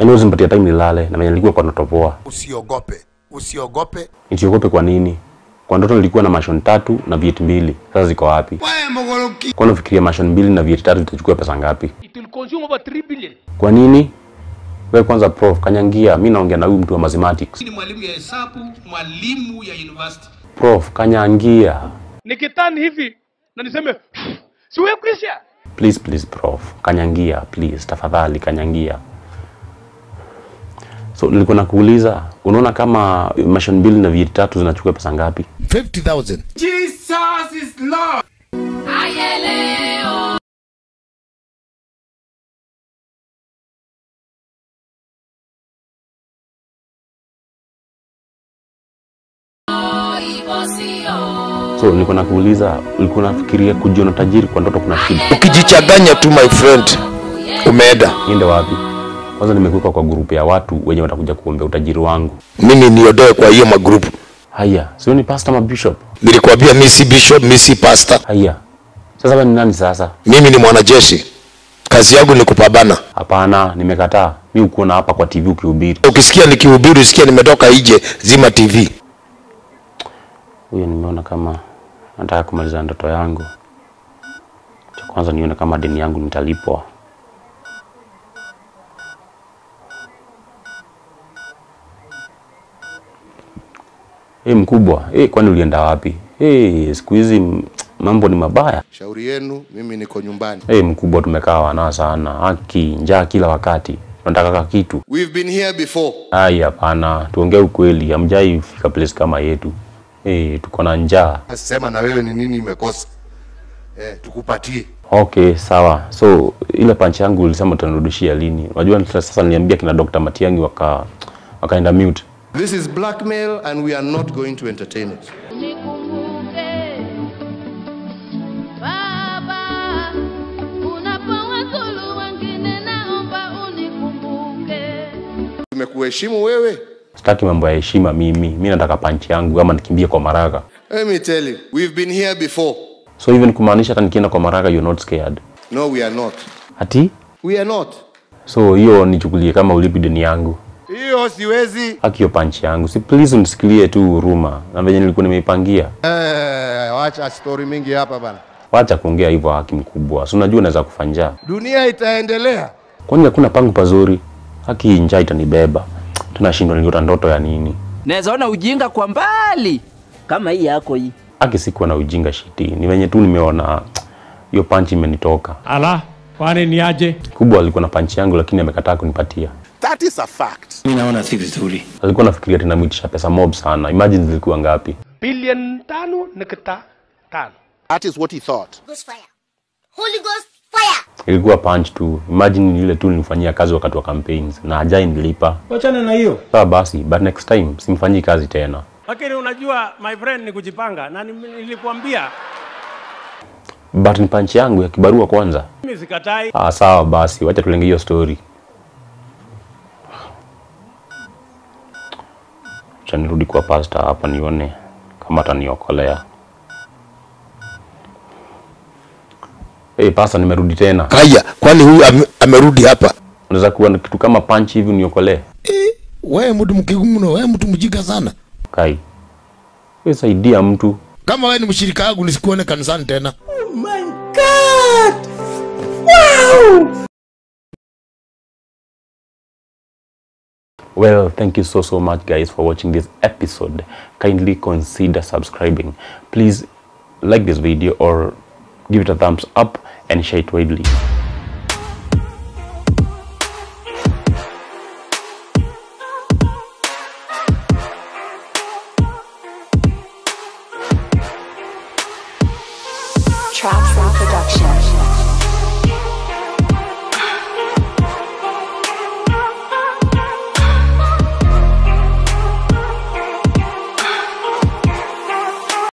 Yani wezi mpatia time nilale na mwenye nilikuwa kwa notopoa. Usiogope. Usiogope. Usiogope kwa nini? Kwa ndoto nilikuwa na mashon 3 na vieti 2. Sasa ziko wapi? Kwa nafikiria mashon 2 na vieti 3 vitachukua pesa ngapi? It will consume over 3 billion. Kwa nini? Wewe kwanza prof kanyangia, mimi naongea na huyu mtu wa mathematics. Ni mwalimu ya hesabu, mwalimu ya university. Prof kanyangia. Nikitani hivi na niseme si wewe Christian. Please prof kanyangia, please tafadhali kanyangia. So nilikuwa nakuuliza, unaona kama mashon 2 na vieti 3 zinachukua pesa ngapi? 50,000. Jesus is Lord. Ayeleo. So nilikuwa nakuuliza, ulikuwa unafikiria kujiona tajiri kwa ndoto kuna shida? Ukijichanganya tu my friend, umeenda. Niende wapi? Kwanza nimekuwa kwa grupu ya watu wenye watakuja kuombea utajiri wangu. Mimi niodoe kwa hiyo magrupu. Haya, sio ni pastor ma bishop. Nilikwambia mimi si bishop, mimi si pastor. Haya. Sasa wewe ni nani sasa? Mimi ni mwanajeshi. Kazi yangu ni kupambana. Hapana, nimekataa. Mimi ukuona hapa kwa TV ukihubiri. Ukisikia nikihubiri, usikia nimetoka nje, zima TV. Huyo nimeona kama nataka kumaliza ndoto yangu. Cha kwanza nione kama deni yangu nitalipwa. Mkubwa, kwani ulienda wapi? Siku hizi mambo ni mabaya. Shauri yenu, mimi niko nyumbani. Mkubwa tumekaa wana sana, haki, njaa kila wakati. Nataka kitu. We've been here before. Ai hapana, tuongee ukweli, hamjai fika place kama yetu. Tuko na njaa. Sema na wewe ni nini imekosa? Tukupatie. Okay, sawa. So ile punch yangu ulisema utanirudishia lini? Unajua sasa niliambia kina Dr. Matiangi wakaenda mute. This is blackmail and we are not going to entertain it. Tumekuheshimu wewe. Sitaki mambo ya heshima mimi. Mimi nataka punch yangu ama nikimbie kwa Maraga. Let me tell you, we've been here before. So even kumaanisha hata nikienda kwa Maraga you're not scared. No, we are not. Ati? We are not. So hiyo nichukulie kama ulipi deni yangu. Hiyo siwezi. Haki yo punch yangu. Si please unisikilie tu huruma. Na venye nilikuwa nimeipangia. Wacha story mingi hapa bana. Wacha kuongea hivyo haki mkubwa. Si unajua naweza kufanja. Dunia itaendelea. Kwani hakuna pangu pazuri? Haki njaa itanibeba. Tunashindwa niliota ndoto ya nini? Naweza ona ujinga kwa mbali kama hii yako hii. Haki sikuwa na ujinga shiti. Ni venye tu nimeona hiyo punch imenitoka. Ala, kwani ni aje? Kubwa alikuwa na punch yangu lakini amekataa kunipatia. That is a fact. Mimi naona si vizuri. Alikuwa anafikiria tena mwitisha pesa mob sana. Imagine zilikuwa ngapi? Bilioni 5.5. That is what he thought. Ghost fire. Holy Ghost fire. Ilikuwa punch tu. Imagine ile tu nilifanyia kazi wakati wa campaigns na hajai nilipa. Wachana na hiyo. Sawa basi, but next time simfanyii kazi tena. Lakini unajua my friend ni kujipanga na nilikwambia. But ni punch yangu ya kibarua kwanza. Mimi sikatai. Ah sawa basi, wacha tulenge hiyo story. Nirudi kwa pastor hapa nione kama ataniokolea. Pastor nimerudi tena. Kaya, kwani huyu amerudi hapa? Unaweza kuwa kitu kama punch hivi uniokolee? Wewe mtu mkigumu, wewe mtu mjinga sana. Kai. Wewe saidia mtu. Kama wewe ni mshirika wangu nisikuone kanisani tena. Oh my god. Wow. Well, thank you so much guys for watching this episode. Kindly consider subscribing. Please like this video or give it a thumbs up and share it widely.